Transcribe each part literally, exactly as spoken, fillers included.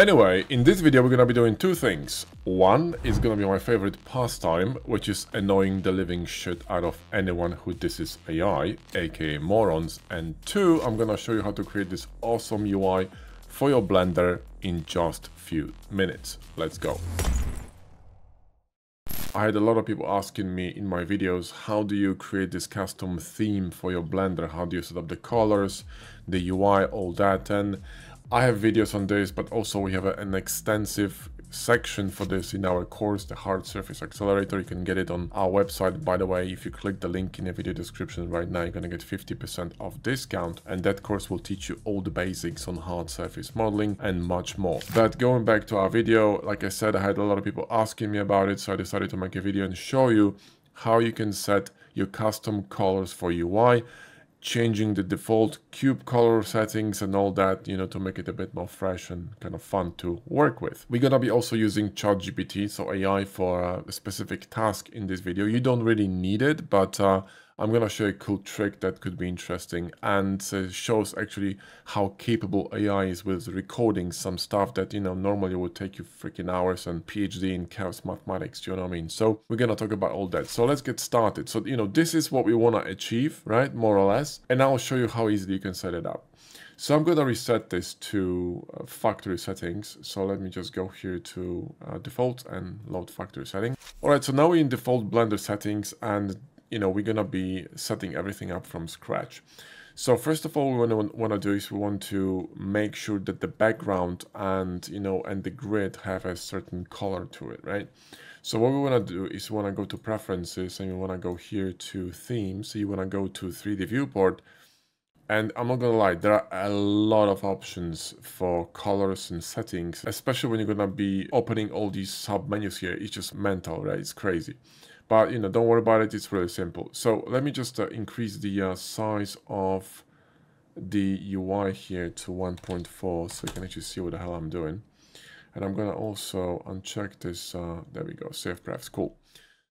Anyway, in this video we're gonna be doing two things. One is gonna be my favorite pastime, which is annoying the living shit out of anyone who disses A I, aka morons. And two, I'm gonna show you how to create this awesome U I for your Blender in just few minutes. Let's go. I had a lot of people asking me in my videos, how do you create this custom theme for your Blender? How do you set up the colors, the U I, all that? And I have videos on this, but also we have a, an extensive section for this in our course, the Hard Surface Accelerator. You can get it on our website. By the way, if you click the link in the video description right now, you're going to get fifty percent off discount. And that course will teach you all the basics on hard surface modeling and much more. But going back to our video, like I said, I had a lot of people asking me about it. So I decided to make a video and show you how you can set your custom colors for U I, changing the default cube color settings and all that, you know, to make it a bit more fresh and kind of fun to work with. We're gonna be also using ChatGPT, so A I for a specific task in this video. You don't really need it, but uh, I'm gonna show you a cool trick that could be interesting and uh, shows actually how capable A I is with recording some stuff that, you know, normally would take you freaking hours and PhD in chaos mathematics, do you know what I mean? So we're gonna talk about all that. So let's get started. So, you know, this is what we wanna achieve, right? More or less. And I'll show you how easily you can set it up. So I'm gonna reset this to uh, factory settings. So let me just go here to uh, default and load factory settings. All right, so now we're in default Blender settings, and you know, we're gonna be setting everything up from scratch. So first of all, we wanna wanna do is we want to make sure that the background and, you know, and the grid have a certain color to it, right? So what we wanna do is we wanna go to preferences and we wanna go here to themes. So you wanna go to three D viewport. And I'm not gonna lie, there are a lot of options for colors and settings, especially when you're gonna be opening all these sub menus here. It's just mental, right? It's crazy. But, you know, don't worry about it. It's really simple. So let me just uh, increase the uh, size of the U I here to one point four so you can actually see what the hell I'm doing. And I'm going to also uncheck this. Uh, there we go. Save prefs. Cool.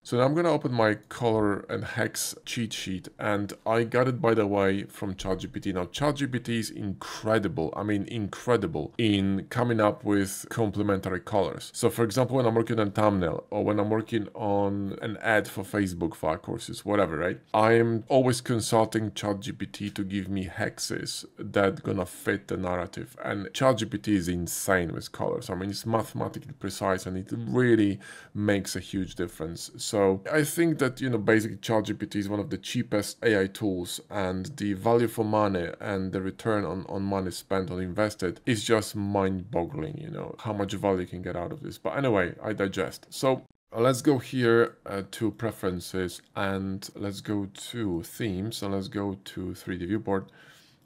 So now I'm going to open my color and hex cheat sheet. And I got it, by the way, from ChatGPT. Now, ChatGPT is incredible. I mean, incredible in coming up with complementary colors. So, for example, when I'm working on a thumbnail or when I'm working on an ad for Facebook for our courses, whatever, right? I am always consulting ChatGPT to give me hexes that gonna fit the narrative. And ChatGPT is insane with colors. I mean, it's mathematically precise and it really makes a huge difference. So I think that, you know, basically ChatGPT is one of the cheapest A I tools, and the value for money and the return on, on money spent or invested is just mind-boggling, you know, how much value you can get out of this. But anyway, I digest. So let's go here uh, to preferences and let's go to themes and let's go to three D viewport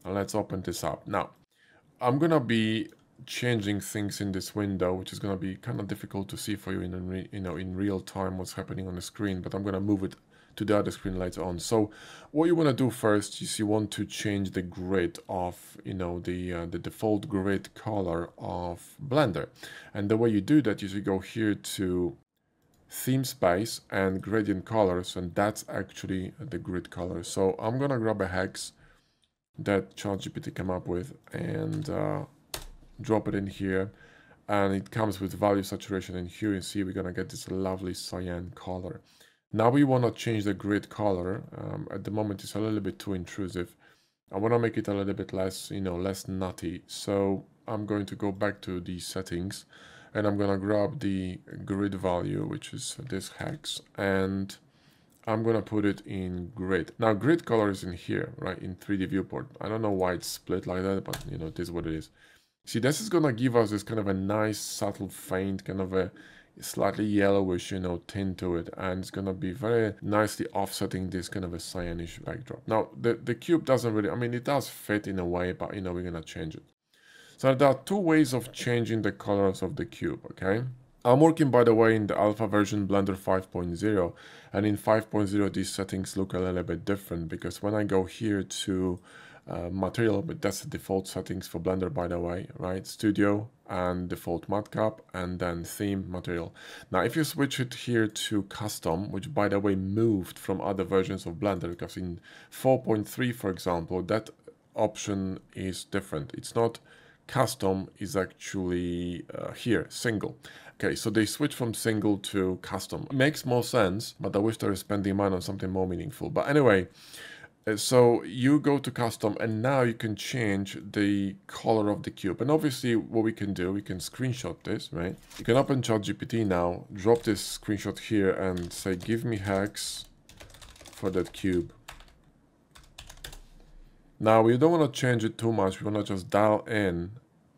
and let's open this up. Now, I'm going to be changing things in this window, which is going to be kind of difficult to see for you in, in you know in real time what's happening on the screen, but I'm going to move it to the other screen later on. So what you want to do first is you want to change the grid of, you know, the uh, the default grid color of Blender. And the way you do that is you go here to theme space and gradient colors, and that's actually the grid color. So I'm going to grab a hex that ChatGPT came up with and uh drop it in here, and it comes with value, saturation, and hue. You see, we're gonna get this lovely cyan color. Now we want to change the grid color. Um, at the moment, it's a little bit too intrusive. I want to make it a little bit less, you know, less nutty. So I'm going to go back to the settings, and I'm gonna grab the grid value, which is this hex, and I'm gonna put it in grid. Now, grid color is in here, right, in three D viewport. I don't know why it's split like that, but you know, it is what it is. See, this is going to give us this kind of a nice, subtle, faint, kind of a slightly yellowish, you know, tint to it. And it's going to be very nicely offsetting this kind of a cyanish backdrop. Now, the, the cube doesn't really, I mean, it does fit in a way, but, you know, we're going to change it. So there are two ways of changing the colors of the cube, okay? I'm working, by the way, in the alpha version Blender five point oh. And in five point oh, these settings look a little bit different, because when I go here to Uh, material, but that's the default settings for Blender, by the way, right? Studio and default mudcap and then theme material. Now, if you switch it here to custom, which by the way moved from other versions of Blender, because in four point three, for example, that option is different. It's not Custom is actually uh, here, single. Okay, so they switch from single to custom. It makes more sense, but I wish they were spending money on something more meaningful. But anyway, so you go to custom and now you can change the color of the cube. And obviously what we can do, we can screenshot this, right? You can open ChatGPT now, drop this screenshot here and say, give me hex for that cube. Now we don't want to change it too much. We want to just dial in.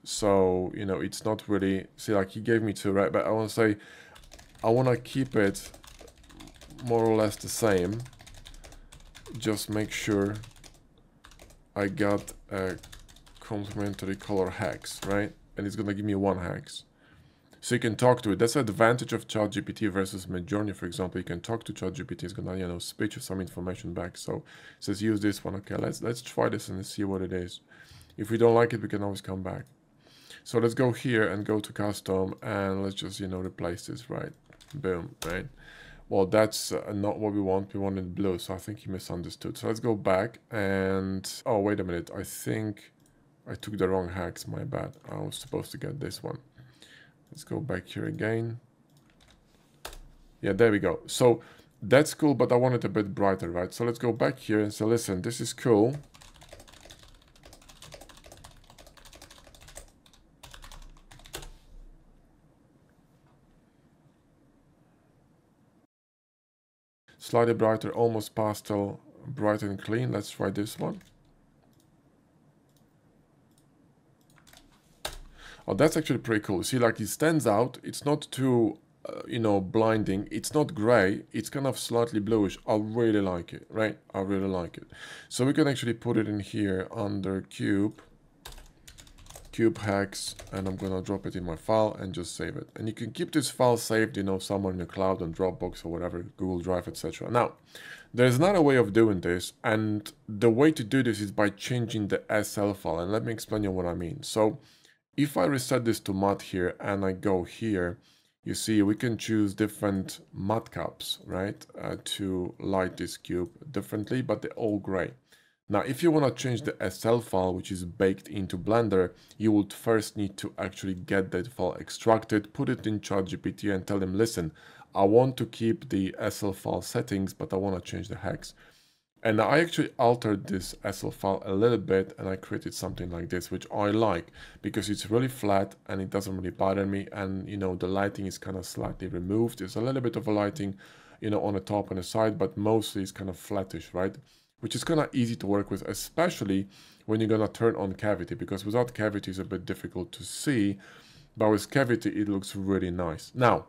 So, you know, it's not really, see, like he gave me two, right? But I want to say, I want to keep it more or less the same. Just make sure I got a complementary color hex, right? And it's going to give me one hex. So you can talk to it. That's the advantage of ChatGPT versus Midjourney, for example. You can talk to ChatGPT. It's going to, you know, spit you some information back. So it says, use this one. Okay, let's, let's try this and see what it is. If we don't like it, we can always come back. So let's go here and go to custom and let's just, you know, replace this, right? Boom, right? Well, that's uh, not what we want. We wanted blue, so I think he misunderstood. So let's go back and... Oh, wait a minute. I think I took the wrong hex. My bad. I was supposed to get this one. Let's go back here again. Yeah, there we go. So that's cool, but I want it a bit brighter, right? So let's go back here and say, listen, this is cool. Slightly brighter, almost pastel, bright and clean. Let's try this one. Oh, that's actually pretty cool. See, like it stands out. It's not too, uh, you know, blinding. It's not gray. It's kind of slightly bluish. I really like it, right? I really like it. So we can actually put it in here under cube, cube hex, and I'm gonna drop it in my file and just save it. And you can keep this file saved, you know, somewhere in the cloud on Dropbox or whatever, Google Drive, et cetera. Now, there's another way of doing this, and the way to do this is by changing the S L file. And let me explain you what I mean. So if I reset this to mud here and I go here, you see we can choose different mud caps, right, uh, to light this cube differently, but they're all gray. Now, if you want to change the S L file, which is baked into Blender, you would first need to actually get that file extracted, put it in ChatGPT and tell him, listen, I want to keep the S L file settings, but I want to change the hex. And I actually altered this S L file a little bit and I created something like this, which I like because it's really flat and it doesn't really bother me. And, you know, the lighting is kind of slightly removed. There's a little bit of a lighting, you know, on the top and the side, but mostly it's kind of flattish, right? Which is kind of easy to work with, especially when you're going to turn on cavity, because without cavity it's a bit difficult to see, but with cavity it looks really nice. Now,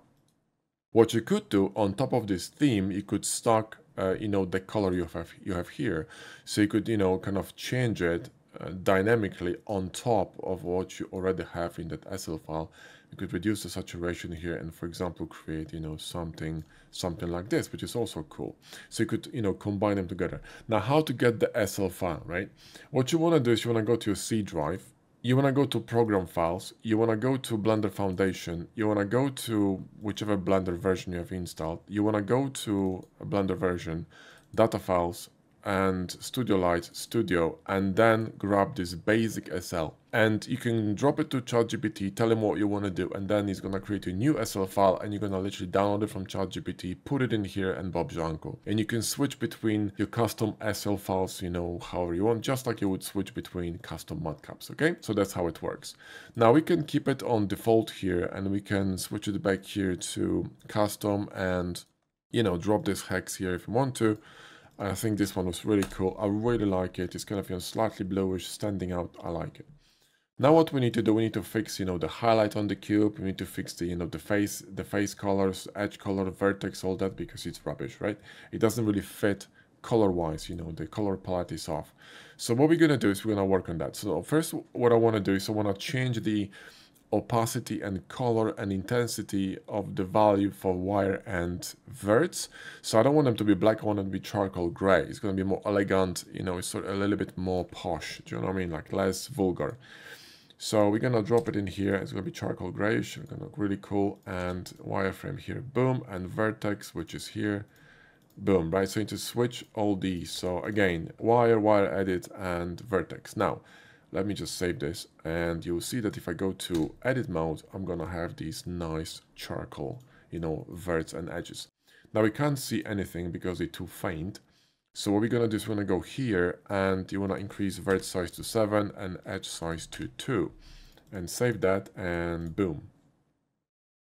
what you could do on top of this theme, you could stack, uh, you know, the color you have, you have here. So you could, you know, kind of change it uh, dynamically on top of what you already have in that S L file. You could reduce the saturation here and, for example, create, you know, something something like this, which is also cool. So you could, you know, combine them together. Now, how to get the S L file, right? What you want to do is you want to go to your C drive. You want to go to Program Files. You want to go to Blender Foundation. You want to go to whichever Blender version you have installed. You want to go to Blender version, Data Files, and Studio Light, Studio, and then grab this basic S L. And you can drop it to ChatGPT, tell him what you want to do, and then he's going to create a new S L file, and you're going to literally download it from ChatGPT, put it in here, and Bob Janko. And you can switch between your custom S L files, you know, however you want, just like you would switch between custom mudcaps, okay? So that's how it works. Now, we can keep it on default here, and we can switch it back here to custom and, you know, drop this hex here if you want to. I think this one was really cool. I really like it. It's kind of, you know, slightly bluish, standing out. I like it. Now what we need to do, we need to fix, you know, the highlight on the cube. We need to fix the, you know, the face, the face colors, edge color, vertex, all that, because it's rubbish, right? It doesn't really fit color-wise, you know, the color palette is off. So what we're going to do is we're going to work on that. So first, what I want to do is I want to change the opacity and color and intensity of the value for wire and verts. So I don't want them to be black. I want them to be charcoal gray. It's going to be more elegant, you know, it's sort of a little bit more posh. Do you know what I mean? Like less vulgar. So we're going to drop it in here. It's going to be charcoal grayish. It's going to look really cool. And wireframe here, boom. And vertex, which is here, boom, right? So you need to switch all these. So again, wire, wire edit, and vertex. Now, Let me just save this, and you'll see that if I go to edit mode, I'm gonna have these nice charcoal, you know, verts and edges. Now we can't see anything because they're too faint. So what we're gonna do is we're gonna go here and you wanna increase vert size to seven and edge size to two, and save that, and boom.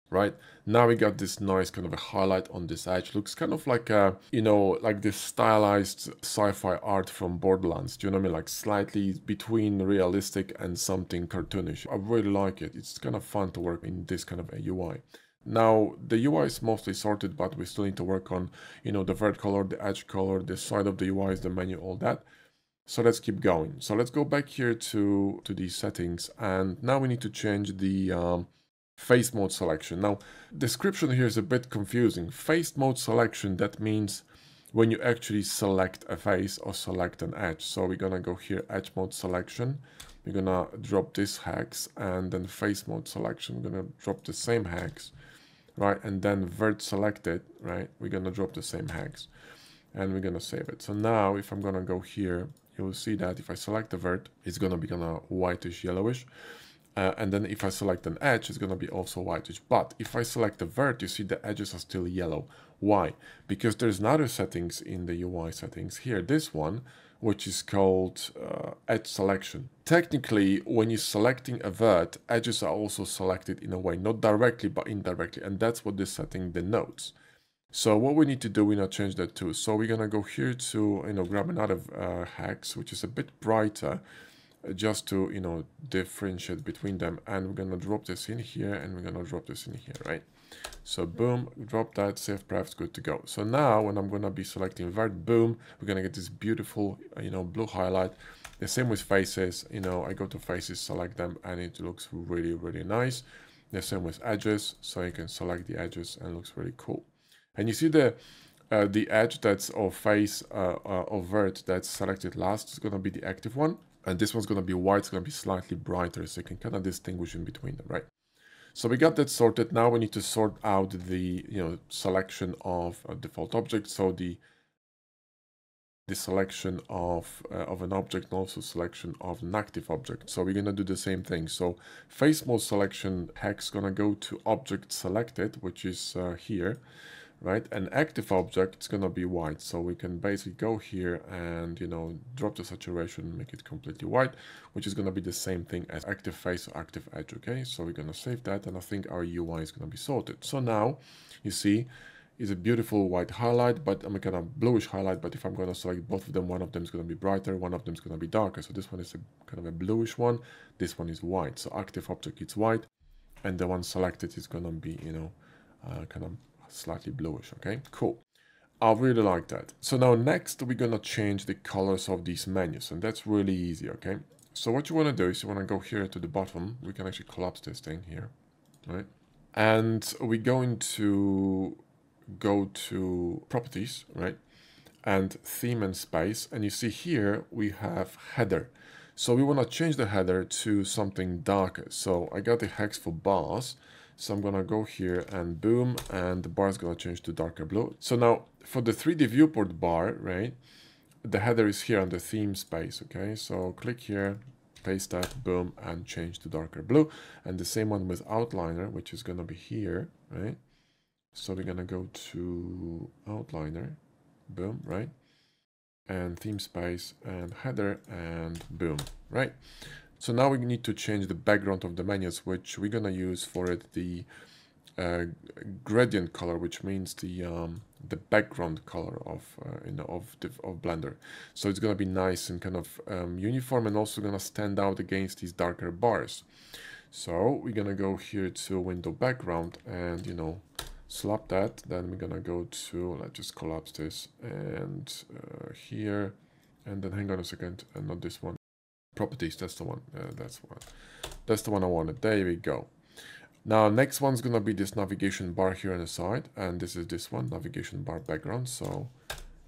Right now we got this nice kind of a highlight on this edge. Looks kind of like a, you know, like this stylized sci-fi art from Borderlands. Do you know what I mean? Like slightly between realistic and something cartoonish. I really like it. It's kind of fun to work in this kind of a U I. Now the U I is mostly sorted, but we still need to work on, you know, the vert color, the edge color, the side of the U I, the menu, all that. So let's keep going. So let's go back here to to these settings, and now we need to change the um, face mode selection. Now description here is a bit confusing. Face mode selection, that means when you actually select a face or select an edge. So we're gonna go here, edge mode selection. We're gonna drop this hex, and then face mode selection. We're gonna drop the same hex. Right, and then vert selected, right, we're gonna drop the same hex, and we're gonna save it. So now if I'm gonna go here, you will see that if I select the vert, it's gonna be kind of whitish yellowish, uh, and then if I select an edge, it's gonna be also whitish. But if I select the vert, you see the edges are still yellow. Why? Because there's another settings in the U I settings here, this one, which is called uh, edge selection. Technically, when you're selecting a vert, edges are also selected in a way, not directly, but indirectly. And that's what this setting denotes. So what we need to do, we're gonna change that too. So we're gonna go here to, you know, grab another uh, hex, which is a bit brighter, uh, just to, you know, differentiate between them. And we're gonna drop this in here, and we're gonna drop this in here, right? So boom, drop that, save prefs, good to go. So now when I'm gonna be selecting vert, boom, we're gonna get this beautiful, you know, blue highlight. The same with faces, you know, I go to faces, select them, and it looks really, really nice. The same with edges, so you can select the edges, and it looks really cool. And you see the uh, the edge that's or face uh, uh, or vert that's selected last is gonna be the active one, and this one's gonna be white. It's gonna be slightly brighter, so you can kind of distinguish in between them, right? So we got that sorted. Now we need to sort out the, you know, selection of a default object. So the the selection of uh, of an object, and also selection of an active object. So we're gonna do the same thing. So face mode selection hex gonna go to object selected, which is uh, here, right? An active object is gonna be white. So we can basically go here and, you know, drop the saturation, make it completely white, which is gonna be the same thing as active face or active edge, okay? So we're gonna save that, and I think our U I is gonna be sorted. So now, you see, it's a beautiful white highlight, but I'm kind of bluish highlight, but if I'm gonna select both of them, one of them is gonna be brighter, one of them is gonna be darker. So this one is a kind of a bluish one, this one is white. So active object is white, and the one selected is gonna be, you know, uh, kind of slightly bluish. Okay, cool. I really like that. So now next we're gonna change the colors of these menus, and that's really easy. Okay, so what you want to do is you want to go here to the bottom. We can actually collapse this thing here, right? And we're going to go to properties, right, and theme and space, and you see here we have header. So we want to change the header to something darker. So I got the hex for bars. So I'm gonna go here and boom, and the bar is gonna change to darker blue. So now for the three D viewport bar, right, the header is here on the theme space, okay? So click here, paste that, boom, and change to darker blue. And the same one with outliner, which is gonna be here, right? So we're gonna go to outliner, boom, right? And theme space and header, and boom, right? So now we need to change the background of the menus, which we're going to use for it the uh, gradient color, which means the um, the background color of uh, you know of the, of Blender. So it's going to be nice and kind of um, uniform, and also going to stand out against these darker bars. So we're going to go here to window background, and, you know, slap that. Then we're going to go to, let's just collapse this, and uh, here, and then hang on a second, and not this one. Properties, that's the one, uh, that's the one, that's the one I wanted. There we go. Now next one's gonna be this navigation bar here on the side, and this is this one, navigation bar background. So,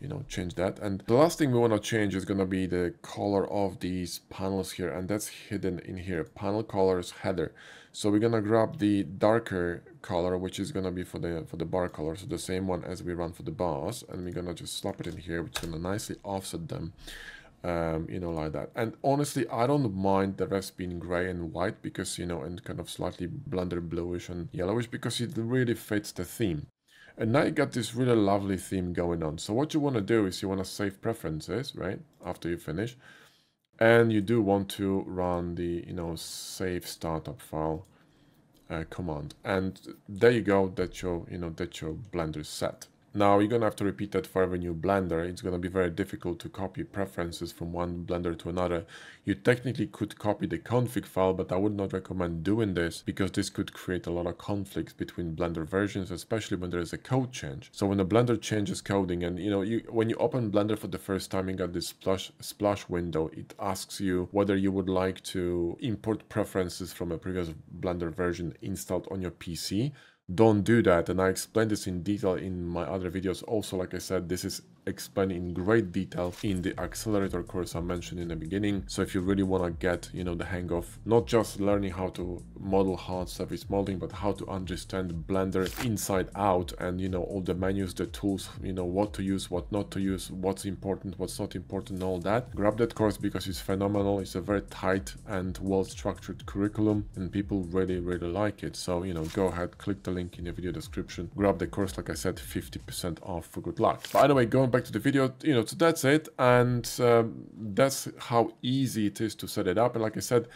you know, change that. And the last thing we want to change is gonna be the color of these panels here, and that's hidden in here, panel colors header. So we're gonna grab the darker color, which is gonna be for the for the bar color, so the same one as we run for the bars, and we're gonna just slap it in here, which is gonna nicely offset them um, you know, like that. And honestly, I don't mind the rest being gray and white, because, you know, and kind of slightly Blender bluish and yellowish, because it really fits the theme. And now you got this really lovely theme going on. So what you want to do is you want to save preferences, right, after you finish. And you do want to run the, you know, save startup file uh, command. And there you go, that's your, you know, that's your Blender set. Now you're going to have to repeat that for every new Blender. It's going to be very difficult to copy preferences from one Blender to another. You technically could copy the config file, but I would not recommend doing this, because this could create a lot of conflicts between Blender versions, especially when there is a code change. So when the Blender changes coding, and you know, you, when you open Blender for the first time, you got this splash, splash window. It asks you whether you would like to import preferences from a previous Blender version installed on your P C. Don't do that, and I explained this in detail in my other videos. Also, like I said, this is explained in great detail in the accelerator course I mentioned in the beginning. So if you really want to get, you know, the hang of not just learning how to model hard surface modeling, but how to understand Blender inside out, and you know, all the menus, the tools, you know, what to use, what not to use, what's important, what's not important, all that, grab that course, because it's phenomenal. It's a very tight and well-structured curriculum, and people really really like it. So you know, go ahead, click the link in the video description, grab the course. Like I said, fifty percent off for good luck. By the way, going back to the video, you know, so that's it, and um, that's how easy it is to set it up. And like I said,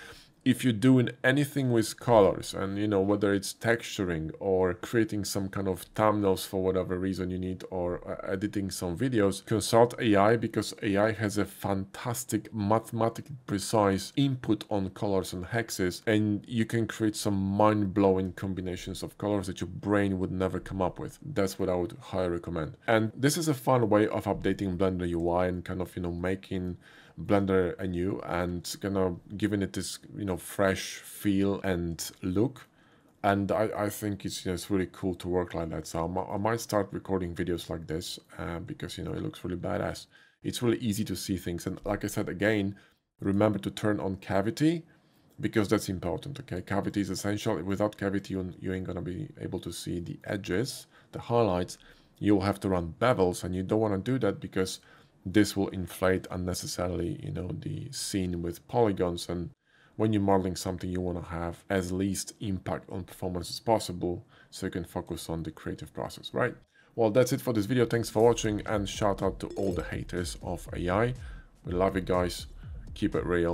if you're doing anything with colors, and you know, whether it's texturing or creating some kind of thumbnails for whatever reason you need, or uh, editing some videos, consult A I, because A I has a fantastic mathematically precise input on colors and hexes, and you can create some mind-blowing combinations of colors that your brain would never come up with. That's what I would highly recommend. And this is a fun way of updating Blender U I and kind of, you know, making Blender anew and kind of giving it this, you know, fresh feel and look. And I, I think it's, you know, it's really cool to work like that. So I, I might start recording videos like this uh, because, you know, it looks really badass. It's really easy to see things. And like I said, again, remember to turn on cavity, because that's important, okay? Cavity is essential. Without cavity, you, you ain't gonna be able to see the edges, the highlights. You'll have to run bevels, and you don't wanna do that, because this will inflate unnecessarily, you know, the scene with polygons. And when you're modeling something, you want to have as least impact on performance as possible, so you can focus on the creative process, right? Well, that's it for this video. Thanks for watching, and shout out to all the haters of A I. We love you guys. Keep it real.